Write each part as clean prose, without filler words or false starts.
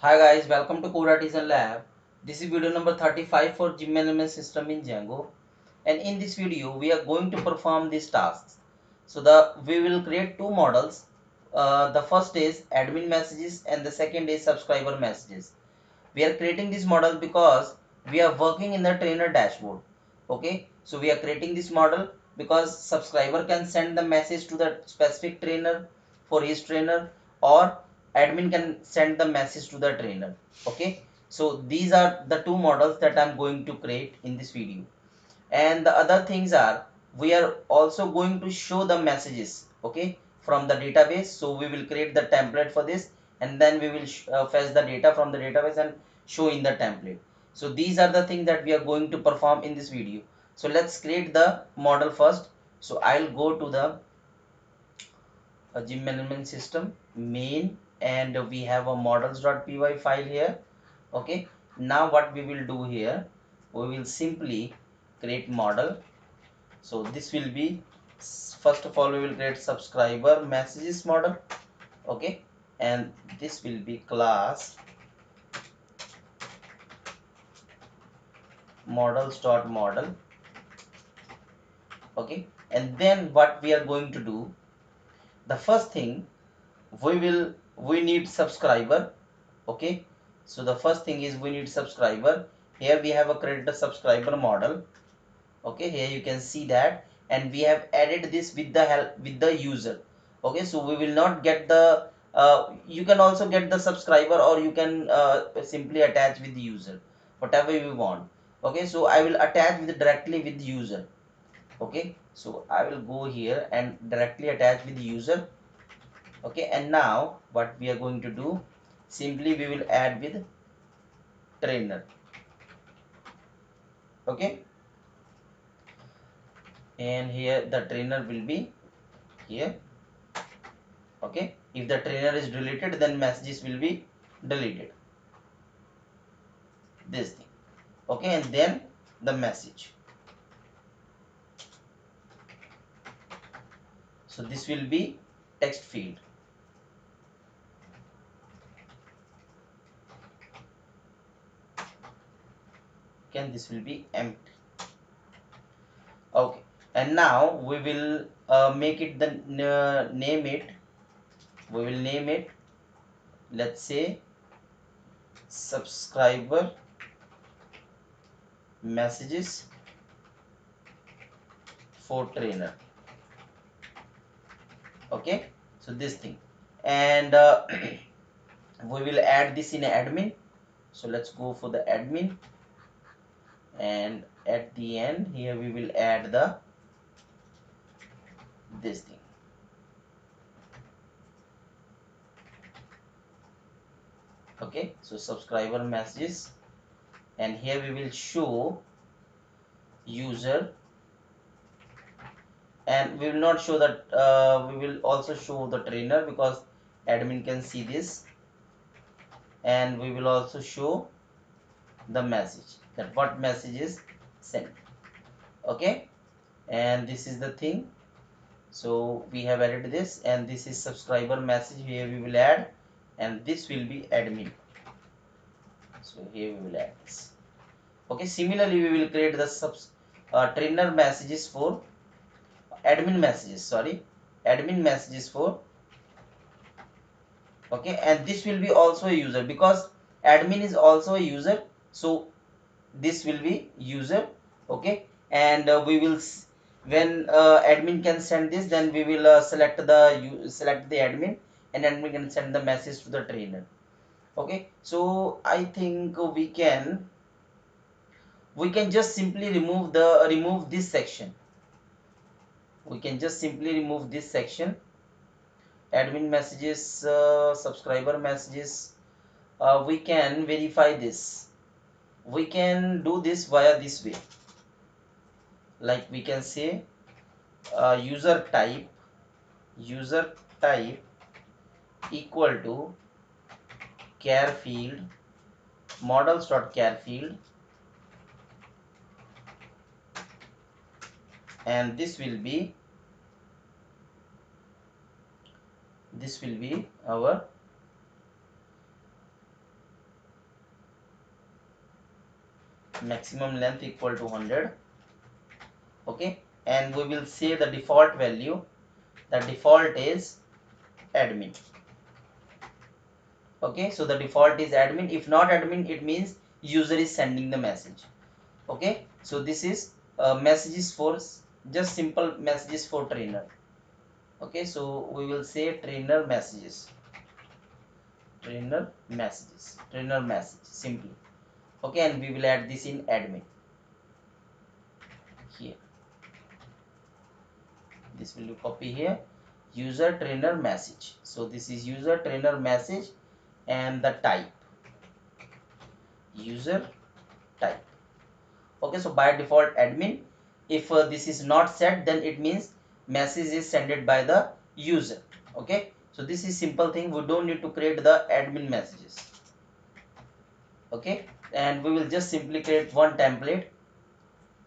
Hi guys, welcome to Code Artisan Lab. This is video number 35 for gym management system in Django, and in this video we are going to perform these tasks. So we will create two models. The first is admin messages and the second is subscriber messages. We are creating this model because we are working in the trainer dashboard. Okay, so we are creating this model because subscriber can send the message to the specific trainer for his trainer, or admin can send the message to the trainer. Okay, so these are the two models that I'm going to create in this video. And the other things are, we are also going to show the messages, okay, from the database. So we will create the template for this, and then we will fetch the data from the database and show in the template. So these are the things that we are going to perform in this video. So let's create the model first. So I'll go to the gym management system main, and we have a models.py file here. Okay, now what we will do here, we will simply create model. So this will be, first of all, we will create subscriber messages model. Okay, and this will be class models.model. Okay, and then what we are going to do, the first thing we need subscriber. Okay, so the first thing is we need subscriber. Here we have created a subscriber model. Okay, here you can see that, and we have added this with the help with the user. Okay, so we will not get the you can also get the subscriber, or you can simply attach with the user, whatever you want. Okay, so I will attach with directly with the user. Okay, so I will go here and directly attach with the user. Okay, and now what we are going to do, simply we will add with trainer. Okay, and here the trainer will be here. Okay, if the trainer is deleted, then messages will be deleted, this thing. Okay, and then the message. So this will be text field. And this will be empty. Okay, and now we will make it the name it. We will name it, let's say, subscriber messages for trainer. Okay, so this thing, and we will add this in admin. So let's go for the admin, and at the end here we will add the this thing. Okay, so subscriber messages, and here we will show user, and we will not show that we will also show the trainer, because admin can see this, and we will also show the message, that what message is sent. Okay, and this is the thing. So we have added this, and this is subscriber message. Here we will add, and this will be admin. So here we will add this. Okay, similarly we will create the trainer messages for admin messages, for. Okay, and this will be also a user, because admin is also a user. So this will be user. Okay, and we will, when admin can send this, then we will select the admin, and admin can send the message to the trainer. Okay, so I think we can just simply remove this section. We can just simply remove this section, admin messages, subscriber messages. We can verify this. We can do this via this way, like we can say user type equal to char field, models.char field, and this will be our maximum length equal to 100. Okay, and we will say the default value. The default is admin. Okay, so the default is admin. If not admin, it means user is sending the message. Okay, so this is messages for, just simple messages for trainer. Okay, so we will say trainer messages, trainer messages, trainer message simply. Okay, and we will add this in admin here. This will copy here, user trainer message. So this is user trainer message and the type user type. Okay, so by default admin. If this is not set, then it means message is sent by the user. Okay, so this is simple thing. We don't need to create the admin messages. Okay, and we will just simply create one template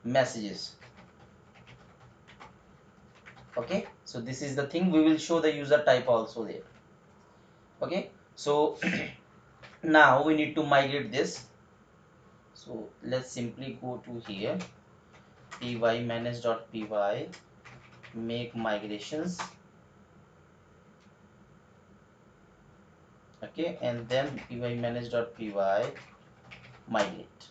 messages. Okay, so this is the thing. We will show the user type also there. Okay, so now we need to migrate this. So let's simply go to here, py manage.py, make migrations. Okay, and then py manage.py migrate.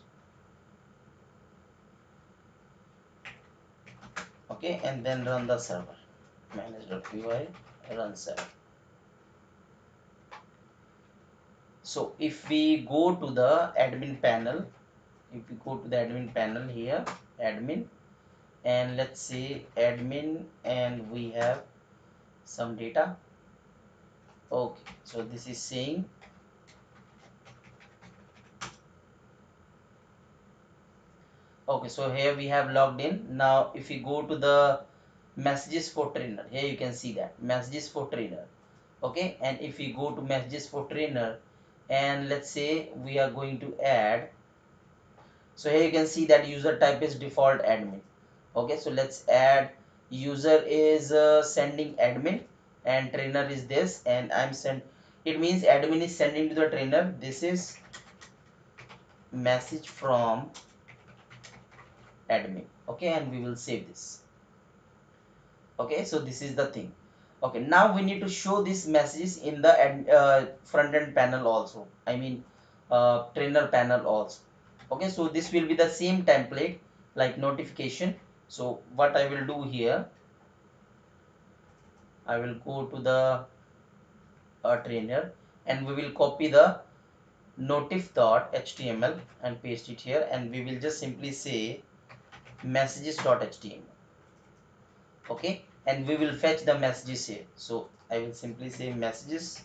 Okay, and then run the server, manage.py run server. So if we go to the admin panel, here, admin, and let's say admin, and we have some data. Okay, so this is saying okay, so here we have logged in. Now if you go to the messages for trainer, here you can see that messages for trainer. Okay, and if you go to messages for trainer, and let's say we are going to add, so here you can see that user type is default admin. Okay, so let's add user is sending admin and trainer is this, and I'm send, it means admin is sending to the trainer. This is message from admin. Okay, and we will save this. Okay, so this is the thing. Okay, now we need to show these messages in the front end panel also, I mean trainer panel also. Okay, so this will be the same template like notification. So what I will do here, I will go to the trainer and we will copy the notif.html and paste it here, and we will just simply say messages.html. Okay, and we will fetch the messages here. So I will simply say messages.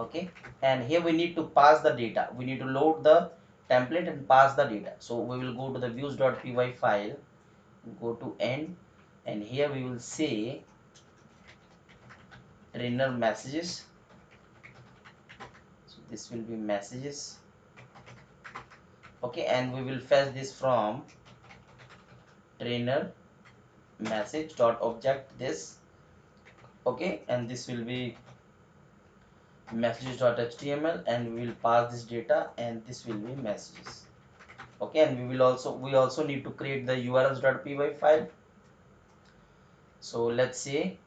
Okay, and here we need to pass the data. We need to load the template and pass the data. So we will go to the views.py file, go to end, and here we will say trainer messages. So this will be messages. Okay, and we will fetch this from trainer message dot object this. Okay, and this will be messages.html, and we will pass this data, and this will be messages. Okay, and we will also, we also need to create the urls.py file. So let's say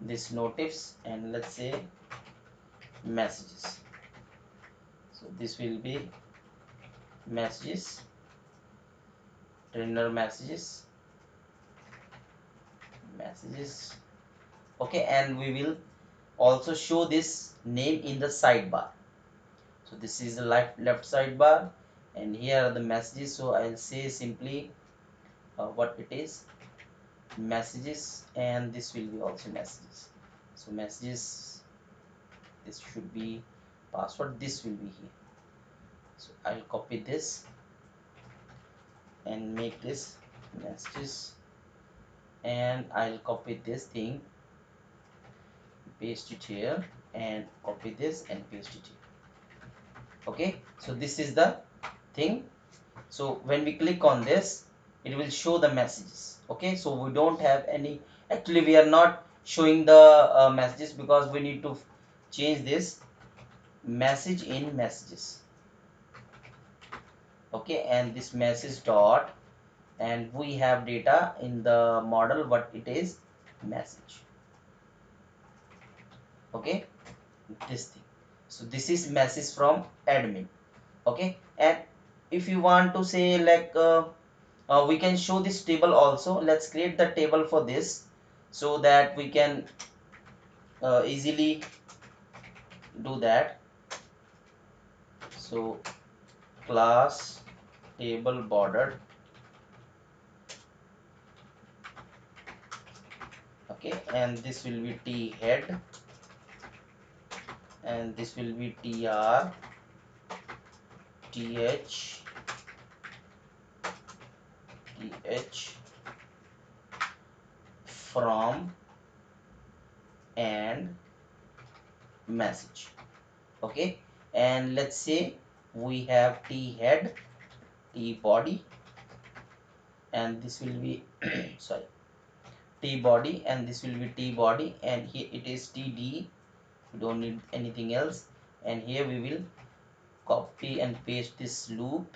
this notifs and let's say messages. So this will be messages, trainer messages, messages. Okay, and we will also show this name in the sidebar. So this is the left sidebar, and here are the messages. So I'll say simply what it is, messages, and this will be also messages. So messages, this should be password, this will be here. So I'll copy this and make this messages, and I'll copy this thing, paste it here, and copy this and paste it here. Okay, so this is the thing. So when we click on this, it will show the messages. Okay, so we don't have any, actually we are not showing the messages because we need to change this message in messages. okay, and this message dot, and we have data in the model what it is, message, okay, this thing. So this is message from admin, okay. And if you want to say like we can show this table also. Let's create the table for this so that we can easily do that. So class table bordered, okay, and this will be T head and this will be TR TH from and message, okay. And let's say we have T head, T body, and this will be sorry, T body, and this will be T body, and here it is TD. We don't need anything else, and here we will copy and paste this loop.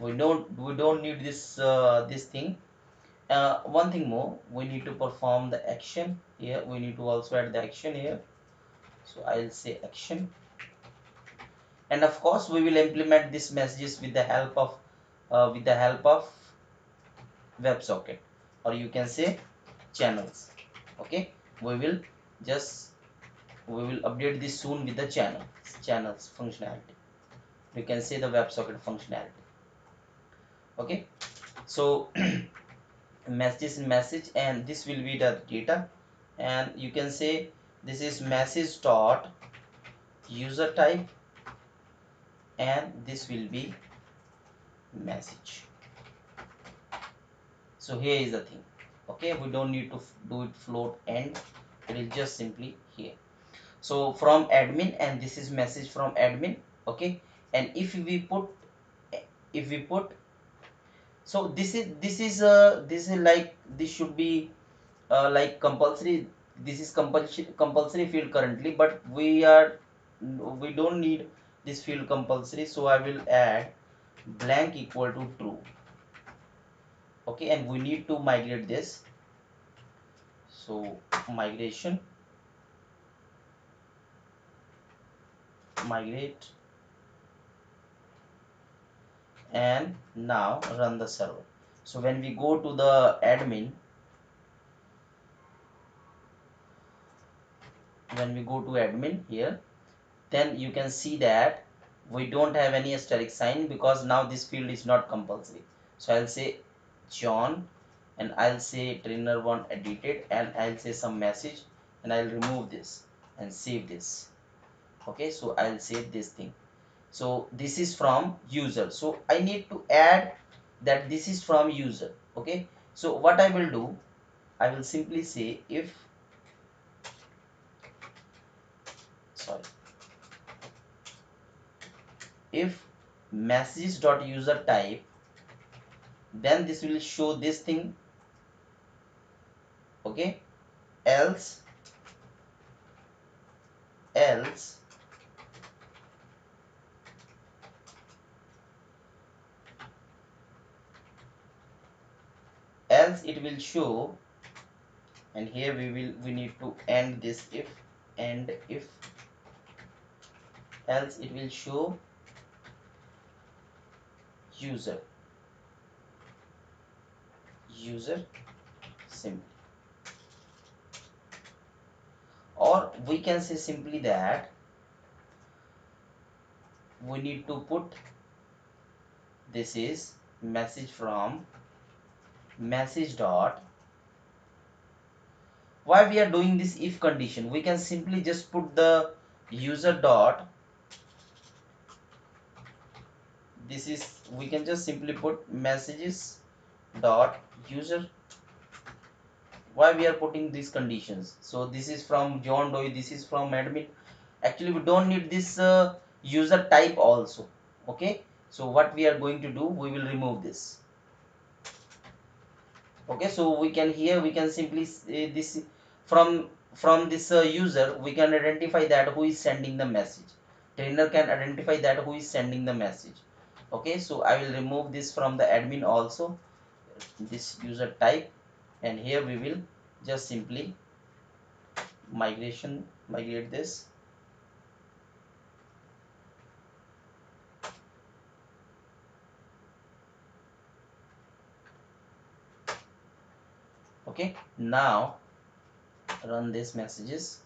We don't need this this thing. One thing more, we need to perform the action here. We need to also add the action here. So I'll say action, and of course we will implement these messages with the help of WebSocket, or you can say channels, okay. We will update this soon with the channels functionality. You can say the WebSocket functionality, okay. So message, and this will be the data, and you can say this is message dot user type, and this will be message. So here is the thing, okay. We don't need to do it float end, it is just simply here. So from admin, and this is message from admin, okay. And if we put so this is like, this should be like compulsory. This is compulsory field currently, but we don't need this field compulsory. So I will add blank equal to true, okay. And we need to migrate this. So migration, migrate, and now run the server. So when we go to the admin, here, then you can see that we don't have any asterisk sign, because now this field is not compulsory. So I'll say John, and I'll say trainer1 edited, and I'll say some message, and I'll remove this and save this, okay. So I'll save this thing. So this is from user, so I need to add that this is from user, okay. So what I will do, I will simply say if messages dot user type, then this will show this thing, okay. Else it will show, and here we need to end this if, and if else it will show user simply, or we can say simply that we need to put this is message from message dot. Why we are doing this if condition? We can simply just put the user dot, this is, we can just simply put messages dot user. Why we are putting these conditions? So this is from John Doe, this is from admin. Actually we don't need this user type also, okay. So what we are going to do, we will remove this, okay. So we can, here we can simply say this from this user, we can identify that who is sending the message. trainer can identify that who is sending the message. Okay, so I will remove this from the admin also, this user type, and here we will just simply migrate this. Okay, now run these messages.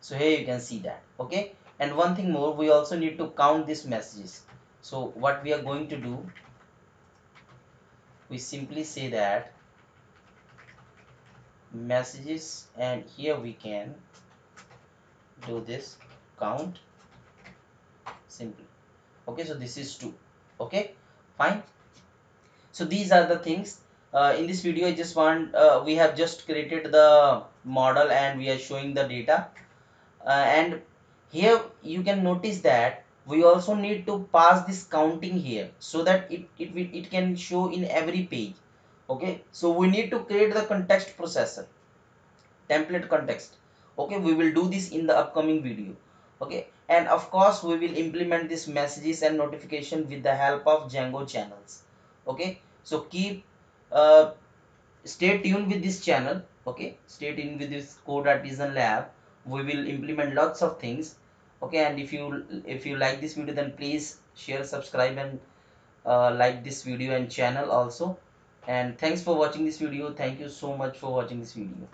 So here you can see that. Okay, and one thing more, we also need to count these messages. So what we are going to do, we simply say that messages, and here we can do this count simply. Okay, so this is 2. Okay, fine. So these are the things. In this video, I just want, we have just created the model and we are showing the data. And here you can notice that we also need to pass this counting here so that it can show in every page. Okay, so we need to create the context processor, template context. Okay, we will do this in the upcoming video. Okay, and of course we will implement these messages and notification with the help of Django channels. Okay, so keep stay tuned with this channel. Okay, stay tuned with this Code Artisan Lab. We will implement lots of things. Okay, and if you like this video, then please share, subscribe, and like this video and channel also. And thanks for watching this video. Thank you so much for watching this video.